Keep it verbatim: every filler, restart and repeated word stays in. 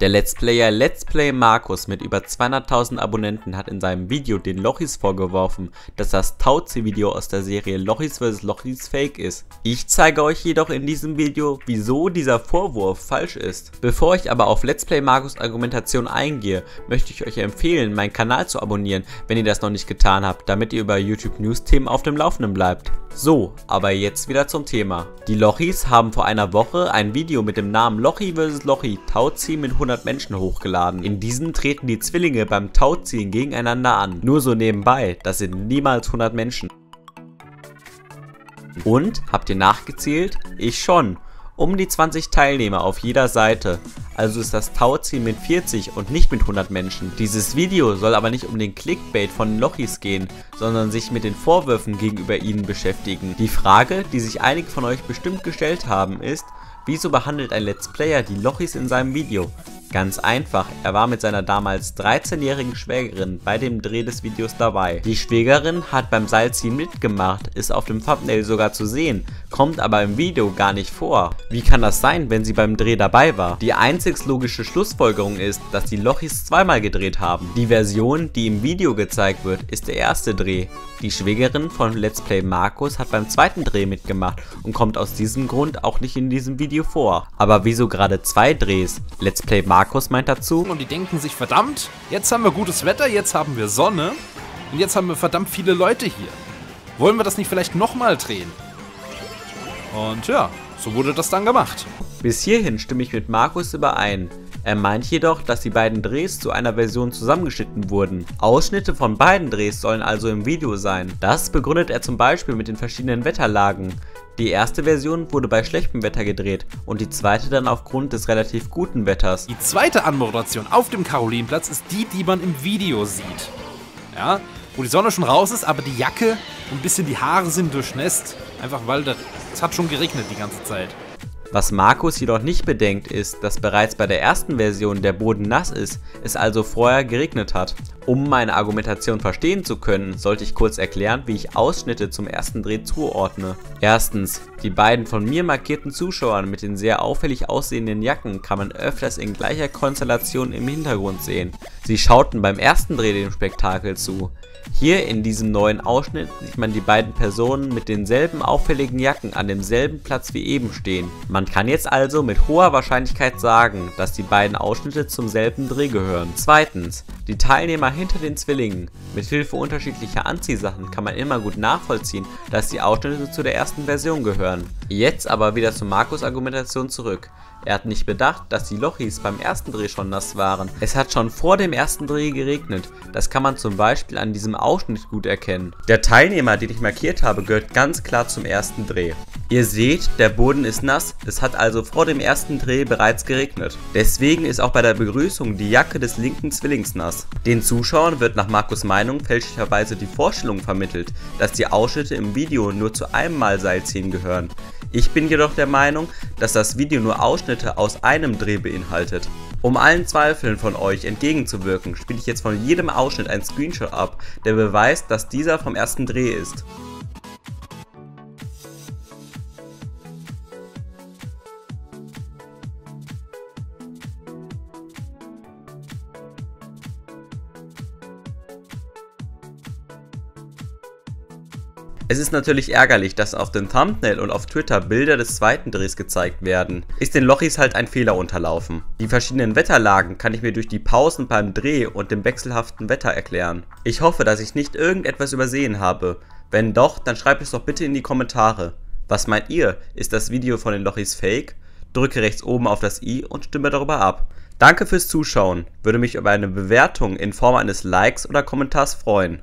Der Let's Player LETSPLAYmarkus mit über zweihunderttausend Abonnenten hat in seinem Video den Lochis vorgeworfen, dass das Tauzi-Video aus der Serie Lochis versus. Lochis fake ist. Ich zeige euch jedoch in diesem Video, wieso dieser Vorwurf falsch ist. Bevor ich aber auf LETSPLAYmarkus Argumentation eingehe, möchte ich euch empfehlen, meinen Kanal zu abonnieren, wenn ihr das noch nicht getan habt, damit ihr über YouTube News Themen auf dem Laufenden bleibt. So, aber jetzt wieder zum Thema. Die Lochis haben vor einer Woche ein Video mit dem Namen Lochi versus. Lochi Tauzi mit hundert Menschen hochgeladen. In diesem treten die Zwillinge beim Tauziehen gegeneinander an. Nur so nebenbei, das sind niemals hundert Menschen. Und, habt ihr nachgezählt? Ich schon. Um die zwanzig Teilnehmer auf jeder Seite. Also ist das Tauziehen mit vierzig und nicht mit hundert Menschen. Dieses Video soll aber nicht um den Clickbait von Lochis gehen, sondern sich mit den Vorwürfen gegenüber ihnen beschäftigen. Die Frage, die sich einige von euch bestimmt gestellt haben, ist: Wieso behandelt ein Let's Player die Lochis in seinem Video? Ganz einfach, er war mit seiner damals dreizehnjährigen Schwägerin bei dem Dreh des Videos dabei. Die Schwägerin hat beim Seilziehen mitgemacht, ist auf dem Thumbnail sogar zu sehen, kommt aber im Video gar nicht vor. Wie kann das sein, wenn sie beim Dreh dabei war? Die einzig logische Schlussfolgerung ist, dass die Lochis zweimal gedreht haben. Die Version, die im Video gezeigt wird, ist der erste Dreh. Die Schwägerin von LETSPLAYmarkus hat beim zweiten Dreh mitgemacht und kommt aus diesem Grund auch nicht in diesem Video vor. Aber wieso gerade zwei Drehs? LETSPLAYmarkus Markus meint dazu: Und die denken sich, verdammt, jetzt haben wir gutes Wetter, jetzt haben wir Sonne und jetzt haben wir verdammt viele Leute hier. Wollen wir das nicht vielleicht nochmal drehen? Und ja, so wurde das dann gemacht. Bis hierhin stimme ich mit Markus überein. Er meint jedoch, dass die beiden Drehs zu einer Version zusammengeschnitten wurden. Ausschnitte von beiden Drehs sollen also im Video sein. Das begründet er zum Beispiel mit den verschiedenen Wetterlagen. Die erste Version wurde bei schlechtem Wetter gedreht und die zweite dann aufgrund des relativ guten Wetters. Die zweite Anmoderation auf dem Karolinenplatz ist die, die man im Video sieht. Ja, wo die Sonne schon raus ist, aber die Jacke und ein bisschen die Haare sind durchnässt. Einfach weil das, es hat schon geregnet die ganze Zeit. Was Markus jedoch nicht bedenkt ist, dass bereits bei der ersten Version der Boden nass ist, es also vorher geregnet hat. Um meine Argumentation verstehen zu können, sollte ich kurz erklären, wie ich Ausschnitte zum ersten Dreh zuordne. Erstens, die beiden von mir markierten Zuschauern mit den sehr auffällig aussehenden Jacken kann man öfters in gleicher Konstellation im Hintergrund sehen. Sie schauten beim ersten Dreh dem Spektakel zu. Hier in diesem neuen Ausschnitt sieht man die beiden Personen mit denselben auffälligen Jacken an demselben Platz wie eben stehen. Man kann jetzt also mit hoher Wahrscheinlichkeit sagen, dass die beiden Ausschnitte zum selben Dreh gehören. Zweitens, die Teilnehmer hinter den Zwillingen. Mit Hilfe unterschiedlicher Anziehsachen kann man immer gut nachvollziehen, dass die Ausschnitte zu der ersten Version gehören. Jetzt aber wieder zu Markus' Argumentation zurück. Er hat nicht bedacht, dass die Lochis beim ersten Dreh schon nass waren. Es hat schon vor dem ersten Dreh geregnet. Das kann man zum Beispiel an diesem Ausschnitt gut erkennen. Der Teilnehmer, den ich markiert habe, gehört ganz klar zum ersten Dreh. Ihr seht, der Boden ist nass, es hat also vor dem ersten Dreh bereits geregnet. Deswegen ist auch bei der Begrüßung die Jacke des linken Zwillings nass. Den Zuschauern wird nach Markus' Meinung fälschlicherweise die Vorstellung vermittelt, dass die Ausschnitte im Video nur zu einem Mal Seilziehen gehören. Ich bin jedoch der Meinung, dass das Video nur Ausschnitte aus einem Dreh beinhaltet. Um allen Zweifeln von euch entgegenzuwirken, spiele ich jetzt von jedem Ausschnitt einen Screenshot ab, der beweist, dass dieser vom ersten Dreh ist. Es ist natürlich ärgerlich, dass auf dem Thumbnail und auf Twitter Bilder des zweiten Drehs gezeigt werden. Ist den Lochis halt ein Fehler unterlaufen. Die verschiedenen Wetterlagen kann ich mir durch die Pausen beim Dreh und dem wechselhaften Wetter erklären. Ich hoffe, dass ich nicht irgendetwas übersehen habe. Wenn doch, dann schreibt es doch bitte in die Kommentare. Was meint ihr? Ist das Video von den Lochis fake? Drücke rechts oben auf das i und stimme darüber ab. Danke fürs Zuschauen. Würde mich über eine Bewertung in Form eines Likes oder Kommentars freuen.